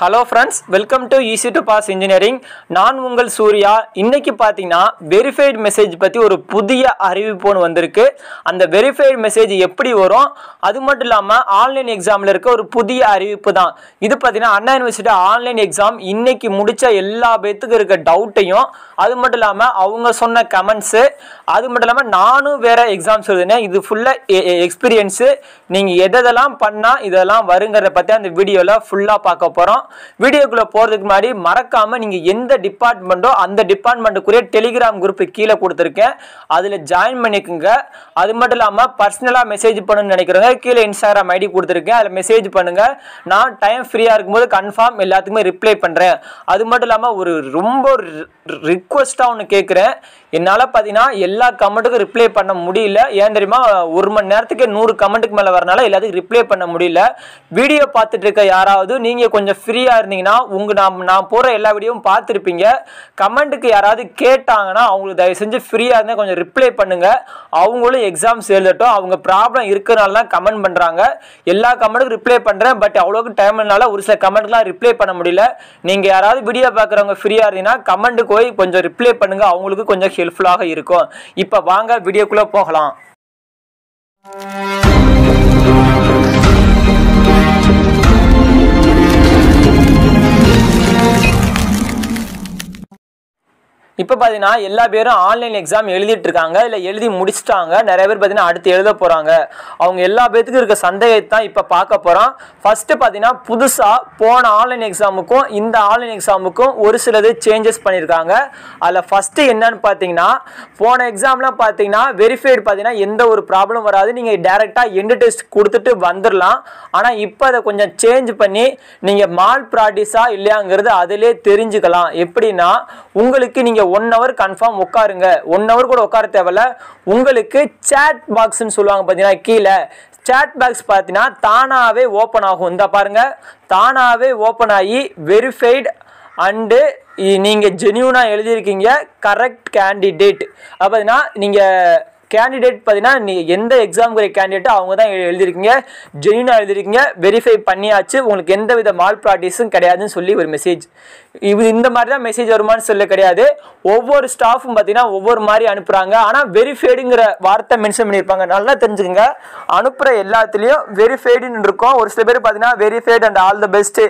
Hello friends, welcome to easy to pass engineering. நான் உங்கள் சூர்யா. இன்றைக்கி பார்த்தீங்கன்னா வெரிஃபைடு மெசேஜ் பற்றி ஒரு புதிய அறிவிப்பு வந்திருக்கு. அந்த வெரிஃபைடு மெசேஜ் எப்படி வரும், அது மட்டும் இல்லாமல் ஆன்லைன் எக்ஸாமில் இருக்க ஒரு புதிய அறிவிப்பு தான் இது. பார்த்தீங்கன்னா அண்ணா யூனிவர்சிட்டி ஆன்லைன் எக்ஸாம் இன்றைக்கி முடித்த எல்லா பேத்துக்கும் இருக்க டவுட்டையும், அது மட்டும் இல்லாமல் அவங்க சொன்ன கமெண்ட்ஸு, அது மட்டும் இல்லாமல் நானும் வேறு எக்ஸாம்ஸ் எழுதினேன், இது ஃபுல்லாக எக்ஸ்பீரியன்ஸு, நீங்கள் எதெல்லாம் பண்ணால் இதெல்லாம் வருங்கிறத பற்றி அந்த வீடியோவில் ஃபுல்லாக பார்க்க போகிறோம். வீடியோக்குள்ள போறதுக்கு முன்னாடி மறக்காம நீங்க எந்த டிபார்ட்மெண்டோ அந்த டிபார்ட்மெண்ட்டுக்குரிய டெலிகிராம் குரூப் கீழே கொடுத்துருக்கேன், அதுல ஜாயின் பண்ணிக்கோங்க. அது மட்டும் இல்லாம பர்சனலா மெசேஜ் பண்ணணும்னு நினைக்கிறவங்க கீழே இன்ஸ்டாகிராம் ஐடி கொடுத்துருக்கேன், அதுல மெசேஜ் பண்ணுங்க. நான் டைம் ஃப்ரீயா இருக்கும்போது கன்ஃபார்ம் எல்லாத்துக்குமே ரிப்ளை பண்றேன். அது மட்டும் இல்லாம ஒரு ரொம்ப ரிக்வெஸ்டா ஒன்று கேட்குறேன். என்னால் பார்த்தீங்கன்னா எல்லா கமெண்ட்டுக்கும் ரிப்ளை பண்ண முடியல. ஏன் தெரியுமா, ஒரு மணி நேரத்துக்கு 100 கமெண்ட்டுக்கு மேலே வரனால எல்லாத்துக்கும் ரிப்ளை பண்ண முடியல. வீடியோ பார்த்துட்டு இருக்க யாராவது நீங்கள் கொஞ்சம் ஃப்ரீயாக இருந்தீங்கன்னா நான் போகிற எல்லா வீடியோவும் பார்த்துருப்பீங்க. கமெண்ட்டுக்கு யாராவது கேட்டாங்கன்னா அவங்களுக்கு தயவு செஞ்சு ஃப்ரீயாக இருந்தால் கொஞ்சம் ரிப்ளை பண்ணுங்கள். அவங்களும் எக்ஸாம்ஸ் எழுதட்டும், அவங்க ப்ராப்ளம் இருக்கிறனால தான் கமெண்ட் பண்ணுறாங்க. எல்லா கமெண்ட்டுக்கும் ரிப்ளை பண்ணுறேன், பட் அவ்வளோக்கு டைம் இல்லைனால ஒரு சில கமெண்ட்டுக்குலாம் ரிப்ளை பண்ண முடியல. நீங்கள் யாராவது வீடியோ பார்க்குறவங்க ஃப்ரீயாக இருந்தீங்கன்னா கமெண்ட்டுக்கு போய் கொஞ்சம் ரிப்ளை பண்ணுங்கள், அவங்களுக்கு கொஞ்சம் ஹெல்ப்ஃபுல்லாக இருக்கும். இப்போ வாங்க வீடியோக்குள்ள போகலாம். இப்போ பார்த்தீங்கன்னா எல்லா பேரும் ஆன்லைன் எக்ஸாம் எழுதிட்டு இருக்காங்க, இல்லை எழுதி முடிச்சுட்டாங்க. நிறைய பேர் பார்த்தீங்கன்னா அடுத்து எழுத போகிறாங்க. அவங்க எல்லா பேர்த்துக்கும் இருக்க சந்தேகத்தை தான் இப்போ பார்க்க போகிறோம். ஃபஸ்ட்டு பார்த்தீங்கன்னா புதுசாக போன ஆன்லைன் எக்ஸாமுக்கும் இந்த ஆன்லைன் எக்ஸாமுக்கும் ஒரு சிலது சேஞ்சஸ் பண்ணியிருக்காங்க. அதில் ஃபஸ்ட்டு என்னன்னு பார்த்தீங்கன்னா, போன எக்ஸாம்லாம் பார்த்தீங்கன்னா வெரிஃபைடு பார்த்தீங்கன்னா எந்த ஒரு ப்ராப்ளம் வராது, நீங்கள் டேரெக்டாக எண்டு டெஸ்ட் கொடுத்துட்டு வந்துடலாம். ஆனால் இப்போ அதை கொஞ்சம் சேஞ்ச் பண்ணி நீங்கள் மால் ப்ராக்டிஸாக இல்லையாங்கிறது அதிலே தெரிஞ்சுக்கலாம். எப்படின்னா, உங்களுக்கு நீங்கள் 1 hour கன்ஃபார்ம் உட்காருங்க, 1 hour கூட உட்கார தேவையில்ல. உங்களுக்கு சேட் பாக்ஸ்ன்னு சொல்லுவாங்க பார்த்தீங்கன்னா, கீழே சேட் பாக்ஸ் பார்த்தீங்கன்னா தானாகவே ஓப்பன் ஆகும். இந்த பாருங்கள், தானாகவே ஓப்பன் ஆகி வெரிஃபைடு அண்டு நீங்கள் ஜென்யூனாக எழுதியிருக்கீங்க, கரெக்ட் கேண்டிடேட் அப்படின்னா நீங்கள் கேண்டிடேட் பார்த்தீங்கன்னா நீ எந்த எக்ஸாமுக்குரிய கேண்டிடேட்டோ அவங்க தான் எழுதியிருக்கீங்க, ஜென்யூனாக எழுதியிருக்கீங்க, வெரிஃபை பண்ணியாச்சு, உங்களுக்கு எந்த வித மால் ப்ராக்டிஸும் கிடையாதுன்னு சொல்லி ஒரு மெசேஜ். இது இந்த மாதிரி தான் மெசேஜ் வருமானு சொல்ல கிடையாது. ஒவ்வொரு ஸ்டாஃபும் பார்த்தீங்கன்னா ஒவ்வொரு மாதிரி அனுப்புகிறாங்க. ஆனால் வெரிஃபைடுங்கிற வார்த்தை மென்ஷன் பண்ணியிருப்பாங்க, நல்லா தெரிஞ்சுக்கோங்க. அனுப்புகிற எல்லாத்துலேயும் வெரிஃபைடுன்னு இருக்கும். ஒரு சில பேர் பார்த்தீங்கன்னா verified and all the best,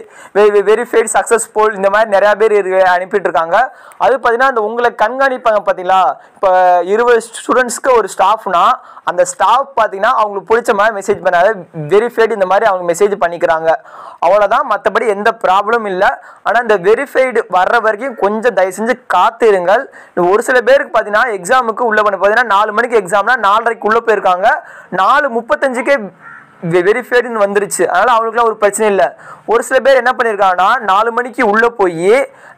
verified successful, இந்த மாதிரி நிறையா பேர் அனுப்பிட்டு இருக்காங்க. அது பார்த்தீங்கன்னா அந்த உங்களை கண்காணிப்பாங்க பார்த்தீங்களா. இப்போ 20 ஸ்டூடெண்ட்ஸ்க்கு ஒரு ஸ்டாஃப்னா அந்த ஸ்டாஃப் பார்த்தீங்கன்னா அவங்களுக்கு பிடிச்ச மாதிரி மெசேஜ் பண்ணாத வெரிஃபைடு இந்த மாதிரி அவங்க மெசேஜ் பண்ணிக்கிறாங்க, அவ்வளோதான். மற்றபடி எந்த ப்ராப்ளமும் இல்லை. ஆனால் இந்த வெரிஃபைடு வர்ற வரைக்கும் கொஞ்சம் தயவு செஞ்சு காத்திருங்கள். ஒரு சில பேருக்கு பார்த்தீங்கன்னா எக்ஸாமுக்கு உள்ளே பண்ண பார்த்தீங்கன்னா 4 மணிக்கு எக்ஸாம்னா 4:30க்கு உள்ளே போயிருக்காங்க, 4:35க்கே வெரிஃபைடுன்னு வந்துருச்சு. அதனால் அவங்களுக்குலாம் ஒரு பிரச்சனை இல்லை. ஒரு சில பேர் என்ன பண்ணியிருக்காங்கன்னா 4 மணிக்கு உள்ளே போய்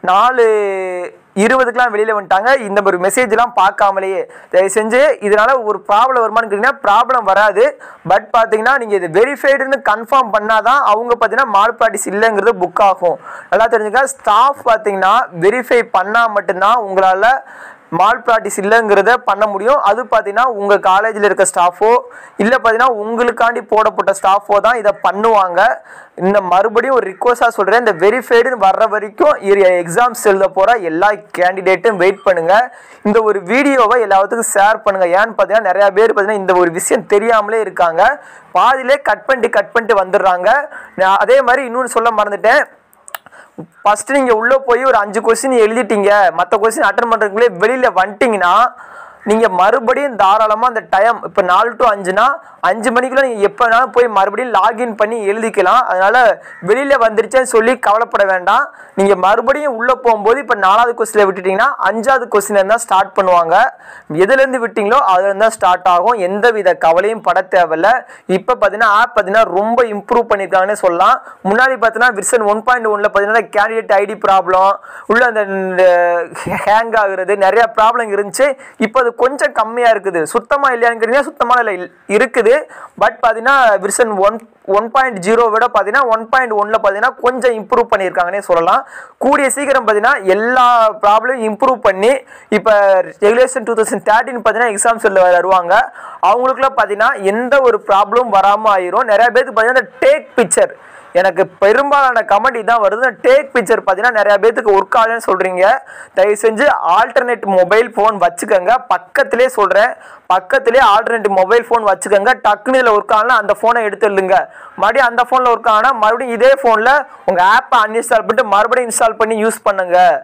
4:20க்குலாம் வெளியில் வந்துட்டாங்க. இந்த ஒரு மெசேஜ்லாம் பார்க்காமலேயே தயவு செஞ்சு, இதனால் ஒரு ப்ராப்ளம் வருமானு கேட்டிங்கன்னா ப்ராப்ளம் வராது. பட் பார்த்தீங்கன்னா நீங்கள் இது வெரிஃபைடுன்னு கன்ஃபார்ம் பண்ணால் தான் அவங்க பார்த்தீங்கன்னா மால் ப்ராக்டிஸ் இல்லைங்கிறது புக் ஆகும். நல்லா தெரிஞ்சுக்க, ஸ்டாஃப் பார்த்தீங்கன்னா வெரிஃபை பண்ணால் மட்டும்தான் உங்களால் மால் ப்ராக்டிஸ் இல்லைங்கிறத பண்ண முடியும். அது பார்த்தீங்கன்னா உங்கள் காலேஜில் இருக்க ஸ்டாஃபோ இல்லை பார்த்தீங்கன்னா உங்களுக்காண்டி போடப்பட்ட ஸ்டாஃபோ தான் இதை பண்ணுவாங்க. இந்த மறுபடியும் ஒரு ரிக்வஸ்டாக சொல்கிறேன், இந்த வெரிஃபைடுன்னு வர்ற வரைக்கும் எக்ஸாம்ஸ் எழுத போகிற எல்லா கேண்டிடேட்டும் வெயிட் பண்ணுங்கள். இந்த ஒரு வீடியோவை எல்லாத்துக்கும் ஷேர் பண்ணுங்கள். ஏன்னு பார்த்தீங்கன்னா நிறையா பேர் பார்த்தீங்கன்னா இந்த ஒரு விஷயம் தெரியாமலே இருக்காங்க, பாதியிலே கட் பண்ணிட்டு வந்துடுறாங்க. அதே மாதிரி இன்னொன்று சொல்ல மறந்துட்டேன், ஃபஸ்ட்டு நீங்கள் உள்ளே போய் ஒரு 5 கொஸ்டின் எழுதிட்டீங்க, மற்ற கொஸ்டின் அட்டன் பண்ணுறதுக்குள்ளே வெளியில் வந்துட்டிங்கன்னா நீங்கள் மறுபடியும் தாராளமாக அந்த டைம் இப்போ 4 to 5னா 5 மணிக்குள்ளே நீங்கள் எப்போ வேணாலும் போய் மறுபடியும் லாகின் பண்ணி எழுதிக்கலாம். அதனால் வெளியில் வந்துருச்சேன்னு சொல்லி கவலைப்பட வேண்டாம். நீங்கள் மறுபடியும் உள்ளே போகும்போது இப்போ 4வது கொஸ்டினில் விட்டுட்டிங்கன்னா 5வது கொஸ்டினில் தான் ஸ்டார்ட் பண்ணுவாங்க. எதுலேருந்து விட்டிங்களோ அதுலேருந்து தான் ஸ்டார்ட் ஆகும். எந்த வித கவலையும் பட தேவையில்லை. இப்போ பார்த்தீங்கன்னா ஆப் பார்த்தீங்கன்னா ரொம்ப இம்ப்ரூவ் பண்ணியிருக்காங்கன்னு சொல்லலாம். முன்னாடி பார்த்தீங்கன்னா வெர்ஷன் 1.1ல் பார்த்தீங்கன்னா கேண்டிடேட் ஐடி ப்ராப்ளம் உள்ள அந்த ஹேங் ஆகுறது நிறையா ப்ராப்ளம் இருந்துச்சு. இப்போ அது கொஞ்சம் கம்மியாக இருக்குது. சுத்தமாக இல்லையான்னு கேட்டிங்கன்னா சுத்தமாக இல்லை இருக்குது. பட் பார்த்தீங்கன்னா வெர்ஷன் 1.0 விட பார்த்தீங்கன்னா 1.1ல் பார்த்தீங்கன்னா கொஞ்சம் இம்ப்ரூவ் பண்ணியிருக்காங்கன்னே சொல்லலாம். கூடிய சீக்கிரம் பார்த்தீங்கன்னா எல்லா ப்ராப்ளமும் இம்ப்ரூவ் பண்ணி இப்போ ரெகுலேஷன் 2013 பார்த்தீங்கன்னா எக்ஸாம்ஸ் வருவாங்க. அவங்களுக்குலாம் பார்த்தீங்கன்னா எந்த ஒரு ப்ராப்ளமும் வராமல் ஆயிரும். நிறையா பேருக்கு பார்த்தீங்கன்னா டேக் பிக்சர் எனக்கு பெரும்பாலான கமெண்ட் இதான் வருது, டேக் பிக்சர் பார்த்தீங்கன்னா நிறைய பேருக்கு ஒர்க் ஆகுதுன்னு சொல்கிறீங்க. தயவு செஞ்சு ஆல்டர்னேட் மொபைல் ஃபோன் வச்சுக்கோங்க, பக்கத்திலே சொல்கிறேன், பக்கத்திலே ஆல்டர்னேட் மொபைல் ஃபோன் வச்சுக்கோங்க. டக்குன்னு இதில் ஒர்க் ஆகலாம், அந்த ஃபோனை எடுத்துடுங்க. மறுபடியும் அந்த ஃபோனில் ஒர்க் ஆகினா மறுபடியும் இதே ஃபோனில் உங்கள் ஆப்பை அன்இன்ஸ்டால் பண்ணிட்டு மறுபடியும் இன்ஸ்டால் பண்ணி யூஸ் பண்ணுங்கள்.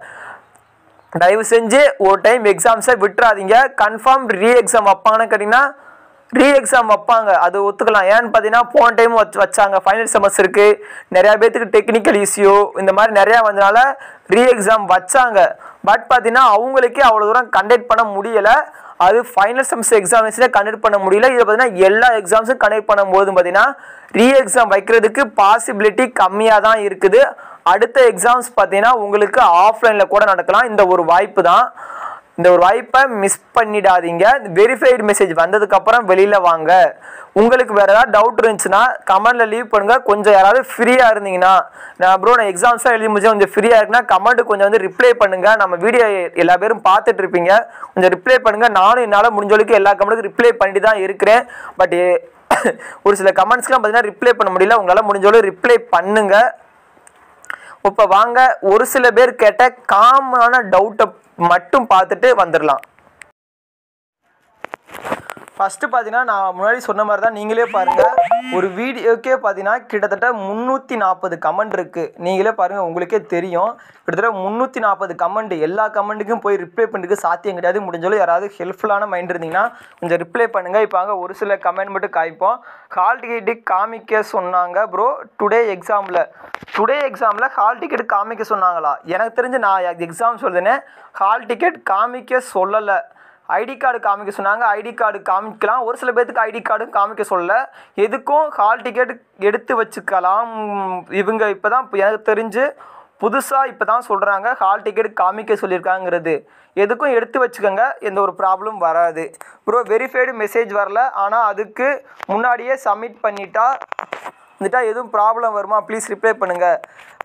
தயவு செஞ்சு ஒரு டைம் எக்ஸாம்ஸை விட்டுறாதீங்க. கன்ஃபார்ம் ரீஎக்ஸாம் வைப்பாங்கன்னு கேட்டிங்கன்னா ரீ எக்ஸாம் வைப்பாங்க, அது ஒத்துக்கலாம். ஏன்னு பார்த்தீங்கன்னா போன டைம் வச்சாங்க, ஃபைனல் செமஸ்டருக்கு நிறையா பேர்த்துக்கு டெக்னிக்கல் இஷ்யூ இந்த மாதிரி நிறையா வந்தனால ரீ எக்ஸாம் வச்சாங்க. பட் பார்த்தீங்கன்னா அவங்களுக்கே அவ்வளோ தூரம் கண்டக்ட் பண்ண முடியலை, அது ஃபைனல் செமஸ்டர் எக்ஸாமினேஷனே கண்டக்ட் பண்ண முடியல. இதில் பார்த்தீங்கன்னா எல்லா எக்ஸாம்ஸும் கண்டக்ட் பண்ணும்போது பார்த்தீங்கன்னா ரீ எக்ஸாம் வைக்கிறதுக்கு பாசிபிலிட்டி கம்மியாக தான் இருக்குது. அடுத்த எக்ஸாம்ஸ் பார்த்தீங்கன்னா உங்களுக்கு ஆஃப்லைனில் கூட நடக்கலாம். இந்த ஒரு வாய்ப்பு தான், இந்த ஒரு வாய்ப்பை மிஸ் பண்ணிடாதீங்க. வெரிஃபைடு மெசேஜ் வந்ததுக்கப்புறம் வெளியில் வாங்க. உங்களுக்கு வேறு ஏதாவது டவுட் இருந்துச்சுன்னா கமெண்டில் லீவ் பண்ணுங்கள். கொஞ்சம் யாராவது ஃப்ரீயாக இருந்தீங்கன்னா, நான் ப்ரோ நான் எக்ஸாம்ஸாக எழுதி முடிச்சேன் கொஞ்சம் ஃப்ரீயாக இருக்குன்னா கமெண்ட்டு கொஞ்சம் வந்து ரிப்ளை பண்ணுங்கள். நம்ம வீடியோ எல்லா பேரும் பார்த்துட்டு இருப்பீங்க, கொஞ்சம் ரிப்ளை பண்ணுங்கள். நானும் என்னால் முடிஞ்சவளுக்கு எல்லா கமெண்ட்டுக்கும் ரிப்ளை பண்ணிட்டு தான் இருக்கிறேன். பட் ஒரு சில கமெண்ட்ஸ்லாம் பார்த்தீங்கன்னா ரிப்ளை பண்ண முடியல, உங்களால் முடிஞ்சவளவு ரிப்ளை பண்ணுங்கள். இப்போ வாங்க ஒரு சில பேர் கேட்ட காமனான டவுட்டை மட்டும் பார்த்துட்டு வந்துடலாம். ஃபஸ்ட்டு பார்த்தீங்கன்னா நான் முன்னாடி சொன்ன மாதிரி தான், நீங்களே பாருங்கள் ஒரு வீடியோக்கே பார்த்தீங்கன்னா கிட்டத்தட்ட 340 கமெண்ட் இருக்குது. நீங்களே பாருங்கள், உங்களுக்கே தெரியும் கிட்டத்தட்ட 340 கமெண்ட். எல்லா கமெண்ட்டுக்கும் போய் ரிப்ளை பண்ணுறதுக்கு சாத்தியம் கிடையாது. முடிஞ்சாலும் யாராவது ஹெல்ப்ஃபுல்லான மைண்ட் இருந்தீங்கன்னா கொஞ்சம் ரிப்ளை பண்ணுங்கள். இப்போ அங்கே ஒரு சில கமெண்ட் மட்டும் காய்ப்போம். ஹால் டிக்கெட்டு காமிக்க சொன்னாங்க ப்ரோ, டுடே எக்ஸாமில் ஹால் டிக்கெட் காமிக்க சொன்னாங்களா? எனக்கு தெரிஞ்சு நான் எக்ஸாம் சொல்லுதுன்னே ஹால் டிக்கெட் காமிக்க சொல்லலை, ஐடி கார்டு காமிக்க சொன்னாங்க. ஐடி கார்டு காமிக்கலாம், ஒரு சில பேர்த்துக்கு ஐடி கார்டும் காமிக்க சொல்ல, எதுக்கும் ஹால் டிக்கெட் எடுத்து வச்சுக்கலாம். இவங்க இப்போ தான் எனக்கு தெரிஞ்சு புதுசாக இப்போ தான் சொல்கிறாங்க ஹால் டிக்கெட் காமிக்க சொல்லியிருக்காங்கிறது. எதுக்கும் எடுத்து வச்சுக்கோங்க, எந்த ஒரு ப்ராப்ளம் வராது. ப்ரோ வெரிஃபைடு மெசேஜ் வரல, ஆனால் அதுக்கு முன்னாடியே சப்மிட் பண்ணிட்டா எதுவும் ப்ராப்ளம் வருமா? ப்ளீஸ் ரிப்ளை பண்ணுங்கள்.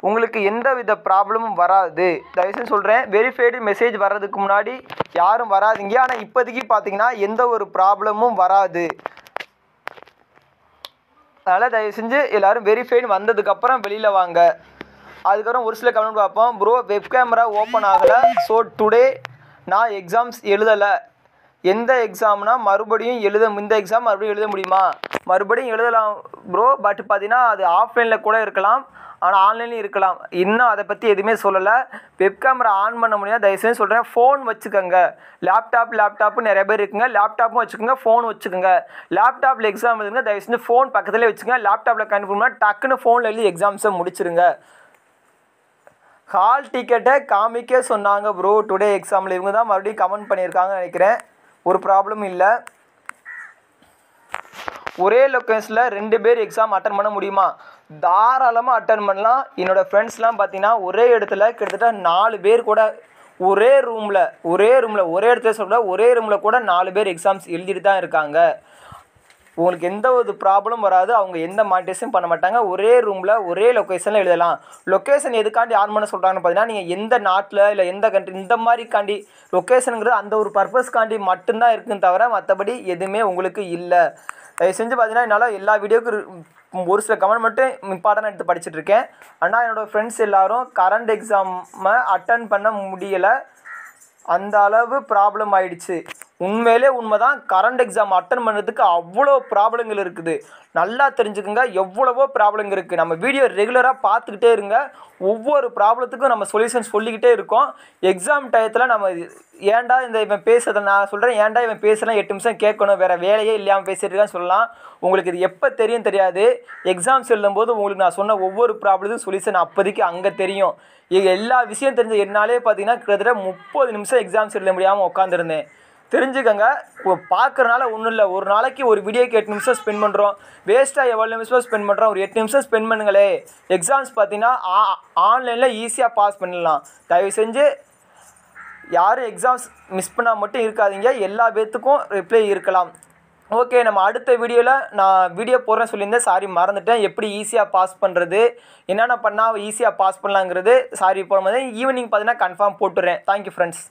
உங்களுக்கு எந்த வித ப்ராப்ளமும் வராது, தயவுசெய்து சொல்கிறேன். வெரிஃபைடு மெசேஜ் வர்றதுக்கு முன்னாடி யாரும் வராதிங்க. ஆனால் இப்போதைக்கு பார்த்தீங்கன்னா எந்த ஒரு ப்ராப்ளமும் வராது, அதனால் தயவு செஞ்சு எல்லோரும் வெரிஃபைடு வந்ததுக்கப்புறம் வெளியில் வாங்க. அதுக்கப்புறம் ஒரு சில கமெண்ட் பார்ப்போம். ப்ரோ வெப் கேமரா ஓப்பன் ஆகலை, ஸோ டுடே நான் எக்ஸாம்ஸ் எழுதலை. எந்த எக்ஸாம்னா மறுபடியும் இந்த எக்ஸாம் மறுபடியும் எழுத முடியுமா? மறுபடியும் எழுதலாம் ப்ரோ, பட் பார்த்தீங்கன்னா அது ஆஃப்லைனில் கூட இருக்கலாம், ஆனால் ஆன்லைன்லேயும் இருக்கலாம். இன்னும் அதை பற்றி எதுவுமே சொல்லலை. வெப் கேமரா ஆன் பண்ண முடியாது, தயவுசெய்து சொல்கிறேன். ஃபோன் வச்சுக்கோங்க, லேப்டாப்பு நிறைய பேர் இருக்குங்க, லேப்டாப்பும் வச்சுக்கோங்க, ஃபோன் வச்சுக்கோங்க. லேப்டாப்பில் எக்ஸாம் எழுதுங்க, தயவுசெய்து ஃபோன் பக்கத்துலேயே வச்சுக்கோங்க. லேப்டாப்பில் கனெக்ட் பண்ணால் டக்குன்னு ஃபோனில் எழுதி எக்ஸாம்ஸை முடிச்சுருங்க. ஹால் டிக்கெட்டை காமிக்க சொன்னாங்க ப்ரோ, டுடே எக்ஸாமில். இவங்க தான் மறுபடியும் கமெண்ட் பண்ணியிருக்காங்கன்னு நினைக்கிறேன். ஒரு ப்ராப்ளம் இல்லை. ஒரே லொக்கேஷனில் 2 பேர் எக்ஸாம் அட்டன் பண்ண முடியுமா? தாராளமாக அட்டன் பண்ணலாம். என்னோடய ஃப்ரெண்ட்ஸ்லாம் பார்த்தீங்கன்னா ஒரே இடத்துல கிட்டத்தட்ட 4 பேர் கூட ஒரே ரூமில் கூட 4 பேர் எக்ஸாம்ஸ் எழுதிட்டு தான் இருக்காங்க. உங்களுக்கு எந்த ஒரு ப்ராப்ளமும் வராது, அவங்க எந்த மானிட்டேஷனும் பண்ண மாட்டாங்க. ஒரே ரூமில் ஒரே லொக்கேஷனில் எழுதலாம். லொக்கேஷன் எதுக்காண்டி ஆன் பண்ண சொல்கிறாங்கன்னு பார்த்தீங்கன்னா, நீங்கள் எந்த நாட்டில் இல்லை எந்த கண்ட்ரி இந்த மாதிரிக்காண்டி லொக்கேஷனுங்கிறது அந்த ஒரு பர்பஸ்க்காண்டி மட்டும்தான் இருக்குன்னு தவிர மற்றபடி எதுவுமே உங்களுக்கு இல்லை. தயவு செஞ்சு பார்த்தீங்கன்னா என்னால் எல்லா வீடியோக்கும் ஒரு சில கமெண்ட் மட்டும் இம்பார்ட்டன்டாக எடுத்து படிச்சுட்டு இருக்கேன். ஆனால் என்னோடய ஃப்ரெண்ட்ஸ் எல்லோரும் கரண்ட் எக்ஸாமை அட்டன் பண்ண முடியலை, அந்த அளவு ப்ராப்ளம் ஆயிடுச்சு. உண்மையிலே உண்மை தான், கரண்ட் எக்ஸாம் அட்டன் பண்ணுறதுக்கு அவ்வளோ ப்ராப்ளங்கள் இருக்குது. நல்லா தெரிஞ்சுக்குங்க, எவ்வளவோ ப்ராப்ளங்கள் இருக்குது. நம்ம வீடியோ ரெகுலராக பார்த்துக்கிட்டே இருங்க, ஒவ்வொரு ப்ராப்ளத்துக்கும் நம்ம சொல்யூஷன் சொல்லிக்கிட்டே இருக்கோம். எக்ஸாம் டயத்தில் நம்ம ஏன்டா இவன் பேசுறத நான் சொல்கிறேன், ஏன்டா இவன் பேசலாம் 8 நிமிஷம் கேட்கணும், வேறு வேலையே இல்லாமல் பேசிட்டுருக்கான்னு சொல்லலாம். உங்களுக்கு இது எப்போ தெரியும் தெரியாது, எக்ஸாம்ஸ் எழுதும்போது உங்களுக்கு நான் சொன்ன ஒவ்வொரு ப்ராப்ளத்துக்கும் சொல்யூஷன் அப்போதைக்கு அங்கே தெரியும். எல்லா விஷயம் தெரிஞ்ச என்னாலே பார்த்தீங்கன்னா கிட்டத்தட்ட 30 நிமிஷம் எக்ஸாம்ஸ் எழுத முடியாமல் உட்காந்துருந்தேன். தெரிஞ்சுக்கங்க, பார்க்குறனால ஒன்றும் இல்லை. ஒரு நாளைக்கு ஒரு வீடியோக்கு 8 நிமிஷம் ஸ்பெண்ட் பண்ணுறோம், வேஸ்ட்டாக எவ்வளோ நிமிஷம் ஸ்பெண்ட் பண்ணுறோம்? ஒரு 8 நிமிஷம் ஸ்பெண்ட் பண்ணுங்களே. எக்ஸாம்ஸ் பார்த்தீங்கன்னா ஆன்லைனில் ஈஸியாக பாஸ் பண்ணலாம். தயவு செஞ்சு யாரும் எக்ஸாம்ஸ் மிஸ் பண்ணால் மட்டும் இருக்காதீங்க, எல்லா பேர்த்துக்கும் ரிப்ளை இருக்கலாம். ஓகே, நம்ம அடுத்த வீடியோவில் நான் வீடியோ போடுறேன்னு சொல்லியிருந்தேன், சாரி மறந்துட்டேன். எப்படி ஈஸியாக பாஸ் பண்ணுறது, என்னென்ன பண்ணால் ஈஸியாக பாஸ் பண்ணலாங்கிறது சாரி போடும்போது ஈவினிங் பார்த்தீங்கன்னா கன்ஃபார்ம் போட்டுறேன். Thank you friends.